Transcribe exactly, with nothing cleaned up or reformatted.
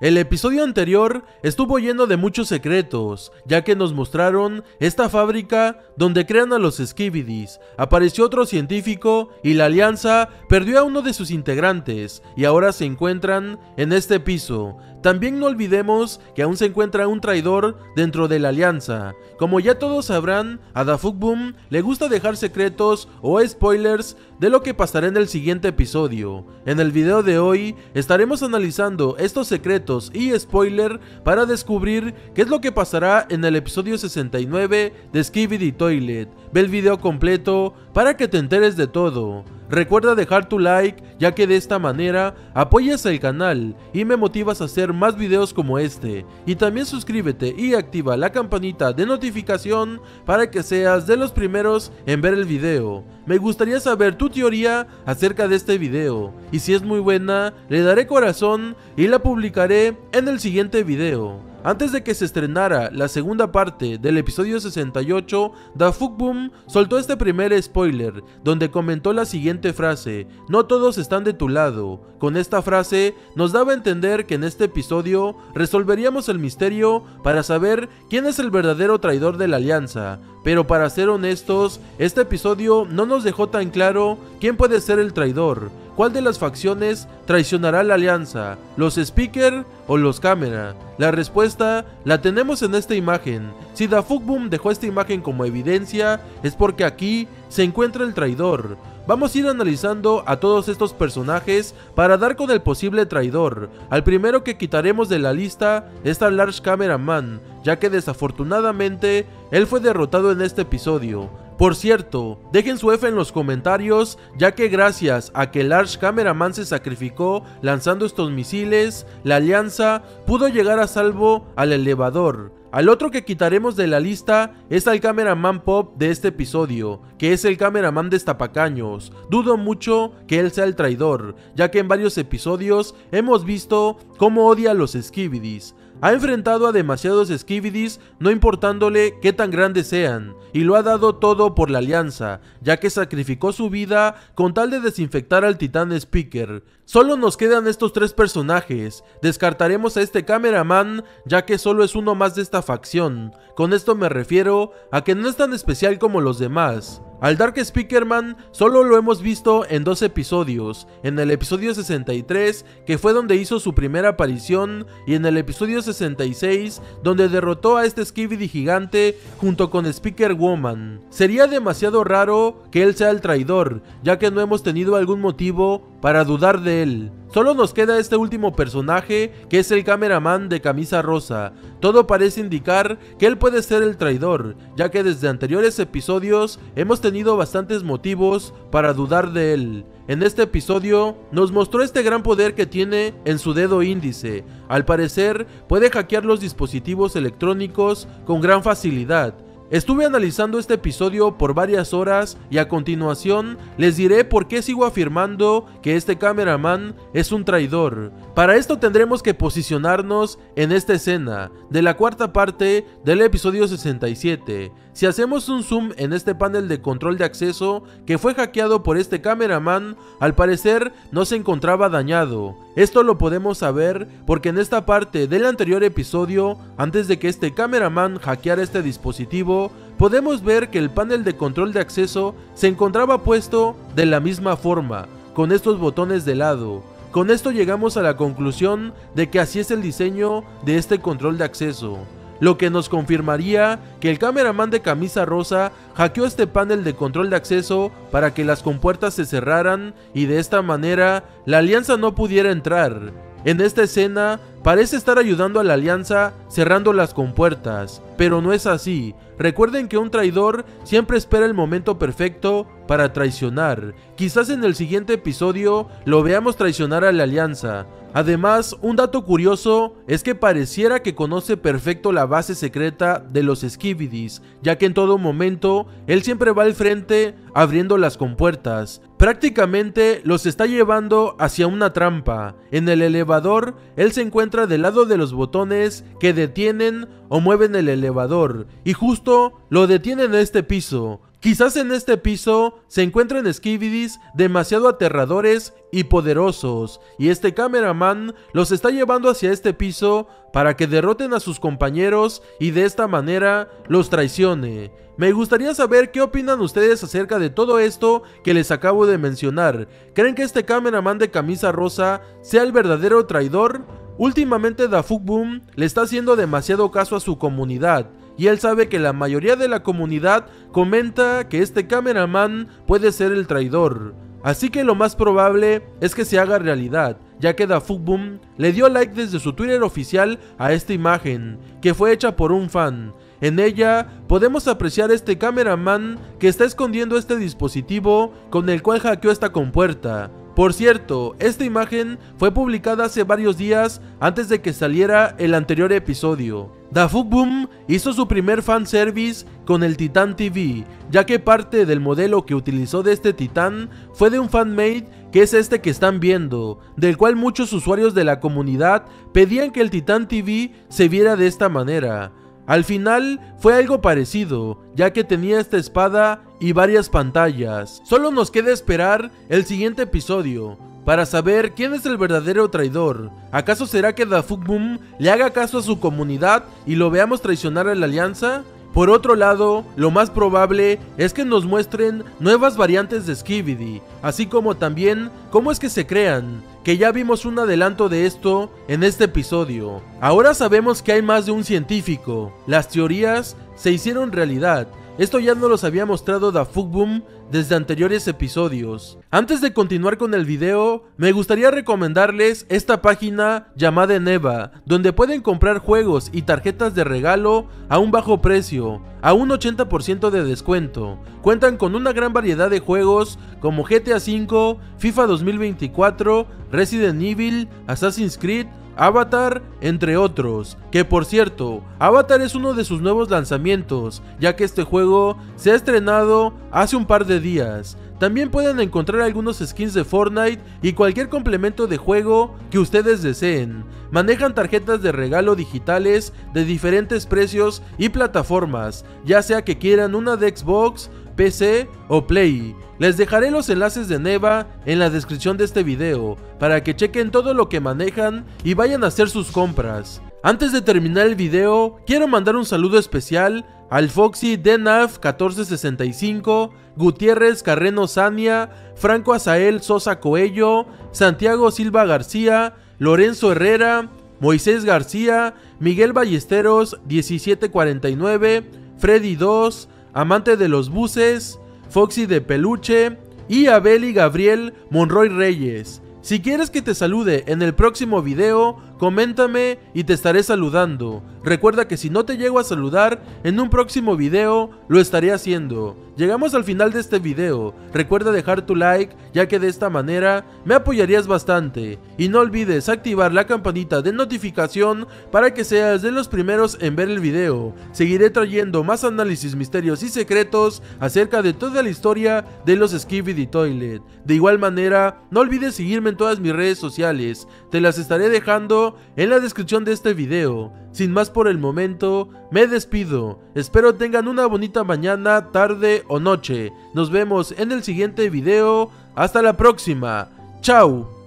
El episodio anterior estuvo lleno de muchos secretos, ya que nos mostraron esta fábrica donde crean a los Skibidis, apareció otro científico y la alianza perdió a uno de sus integrantes y ahora se encuentran en este piso. También no olvidemos que aún se encuentra un traidor dentro de la alianza. Como ya todos sabrán, a Dafuq Boom le gusta dejar secretos o spoilers de lo que pasará en el siguiente episodio. En el video de hoy estaremos analizando estos secretos y spoiler para descubrir qué es lo que pasará en el episodio sesenta y nueve de Skibidi Toilet. Ve el video completo para que te enteres de todo. Recuerda dejar tu like, ya que de esta manera apoyas el canal y me motivas a hacer más videos como este. Y también suscríbete y activa la campanita de notificación para que seas de los primeros en ver el video. Me gustaría saber tu teoría acerca de este video, y si es muy buena, le daré corazón y la publicaré en el siguiente video. Antes de que se estrenara la segunda parte del episodio sesenta y ocho, Dafuq Boom soltó este primer spoiler, donde comentó la siguiente frase: "No todos están de tu lado". Con esta frase nos daba a entender que en este episodio resolveríamos el misterio para saber quién es el verdadero traidor de la alianza. Pero para ser honestos, este episodio no nos dejó tan claro quién puede ser el traidor, cuál de las facciones traicionará la alianza, los Speaker o los Camera. La respuesta la tenemos en esta imagen. Si Dafuq Boom dejó esta imagen como evidencia, es porque aquí se encuentra el traidor. Vamos a ir analizando a todos estos personajes para dar con el posible traidor. Al primero que quitaremos de la lista es al Large Cameraman, ya que desafortunadamente él fue derrotado en este episodio. Por cierto, dejen su F en los comentarios, ya que gracias a que Large Cameraman se sacrificó lanzando estos misiles, la alianza pudo llegar a salvo al elevador. Al otro que quitaremos de la lista es al Cameraman Pop de este episodio, que es el Cameraman de Estapacaños. Dudo mucho que él sea el traidor, ya que en varios episodios hemos visto cómo odia a los Skibidis. Ha enfrentado a demasiados Skibidis, no importándole qué tan grandes sean, y lo ha dado todo por la alianza, ya que sacrificó su vida con tal de desinfectar al titán Speaker. Solo nos quedan estos tres personajes. Descartaremos a este Cameraman, ya que solo es uno más de esta facción. Con esto me refiero a que no es tan especial como los demás. Al Dark Speakerman solo lo hemos visto en dos episodios, en el episodio sesenta y tres, que fue donde hizo su primera aparición, y en el episodio sesenta y seis, donde derrotó a este Skibidi gigante junto con Speaker Woman. Sería demasiado raro que él sea el traidor, ya que no hemos tenido algún motivo para dudar de él. Solo nos queda este último personaje, que es el Cameraman de camisa rosa. Todo parece indicar que él puede ser el traidor, ya que desde anteriores episodios hemos tenido bastantes motivos para dudar de él. En este episodio nos mostró este gran poder que tiene en su dedo índice. Al parecer puede hackear los dispositivos electrónicos con gran facilidad. Estuve analizando este episodio por varias horas y a continuación les diré por qué sigo afirmando que este Cameraman es un traidor. Para esto tendremos que posicionarnos en esta escena de la cuarta parte del episodio sesenta y siete. Si hacemos un zoom en este panel de control de acceso que fue hackeado por este Cameraman, al parecer no se encontraba dañado. Esto lo podemos saber porque en esta parte del anterior episodio, antes de que este Cameraman hackeara este dispositivo, podemos ver que el panel de control de acceso se encontraba puesto de la misma forma, con estos botones de lado. Con esto llegamos a la conclusión de que así es el diseño de este control de acceso, lo que nos confirmaría que el Cameraman de camisa rosa hackeó este panel de control de acceso para que las compuertas se cerraran y de esta manera la alianza no pudiera entrar. En esta escena parece estar ayudando a la alianza cerrando las compuertas, pero no es así. Recuerden que un traidor siempre espera el momento perfecto para traicionar. Quizás en el siguiente episodio lo veamos traicionar a la alianza. Además, un dato curioso es que pareciera que conoce perfecto la base secreta de los Skibidis, ya que en todo momento él siempre va al frente abriendo las compuertas. Prácticamente los está llevando hacia una trampa. En el elevador, él se encuentra del lado de los botones que detienen o mueven el elevador, y justo lo detienen en este piso. Quizás en este piso se encuentren Skibidis demasiado aterradores y poderosos, y este cameraman los está llevando hacia este piso para que derroten a sus compañeros y de esta manera los traicione. Me gustaría saber qué opinan ustedes acerca de todo esto que les acabo de mencionar. ¿Creen que este cameraman de camisa rosa sea el verdadero traidor? Últimamente Dafuq Boom le está haciendo demasiado caso a su comunidad, y él sabe que la mayoría de la comunidad comenta que este cameraman puede ser el traidor. Así que lo más probable es que se haga realidad, ya que Dafuq Boom le dio like desde su Twitter oficial a esta imagen, que fue hecha por un fan. En ella podemos apreciar este cameraman que está escondiendo este dispositivo con el cual hackeó esta compuerta. Por cierto, esta imagen fue publicada hace varios días antes de que saliera el anterior episodio. Dafuq Boom hizo su primer fanservice con el Titan T V, ya que parte del modelo que utilizó de este Titan fue de un fanmade que es este que están viendo, del cual muchos usuarios de la comunidad pedían que el Titan T V se viera de esta manera. Al final fue algo parecido, ya que tenía esta espada y varias pantallas. Solo nos queda esperar el siguiente episodio para saber quién es el verdadero traidor. ¿Acaso será que Dafuq Boom le haga caso a su comunidad y lo veamos traicionar a la alianza? Por otro lado, lo más probable es que nos muestren nuevas variantes de Skibidi, así como también cómo es que se crean, que ya vimos un adelanto de esto en este episodio. Ahora sabemos que hay más de un científico, las teorías se hicieron realidad. Esto ya nos los había mostrado Dafuq Boom desde anteriores episodios. Antes de continuar con el video, me gustaría recomendarles esta página llamada Neva, donde pueden comprar juegos y tarjetas de regalo a un bajo precio, a un ochenta por ciento de descuento. Cuentan con una gran variedad de juegos como G T A cinco, FIFA dos mil veinticuatro, Resident Evil, Assassin's Creed, Avatar, entre otros. Que por cierto, Avatar es uno de sus nuevos lanzamientos, ya que este juego se ha estrenado hace un par de días. También pueden encontrar algunos skins de Fortnite y cualquier complemento de juego que ustedes deseen. Manejan tarjetas de regalo digitales de diferentes precios y plataformas, ya sea que quieran una de Xbox, P C o Play. Les dejaré los enlaces de Neva en la descripción de este video para que chequen todo lo que manejan y vayan a hacer sus compras. Antes de terminar el video, quiero mandar un saludo especial al Foxy, Denaf catorce sesenta y cinco, Gutiérrez Carreno Sania, Franco Azael Sosa Coello, Santiago Silva García, Lorenzo Herrera, Moisés García, Miguel Ballesteros diecisiete cuarenta y nueve, Freddy dos, Amante de los Buses, Foxy de Peluche y Abel y Gabriel Monroy Reyes. Si quieres que te salude en el próximo video, coméntame y te estaré saludando. Recuerda que si no te llego a saludar en un próximo video, lo estaré haciendo. Llegamos al final de este video. Recuerda dejar tu like, ya que de esta manera me apoyarías bastante. Y no olvides activar la campanita de notificación para que seas de los primeros en ver el video. Seguiré trayendo más análisis, misterios y secretos acerca de toda la historia de los Skibidi Toilet. De igual manera, no olvides seguirme en todas mis redes sociales. Te las estaré dejando en la descripción de este video. Sin más por el momento, me despido. Espero tengan una bonita mañana, tarde o noche. Nos vemos en el siguiente video. Hasta la próxima. Chao.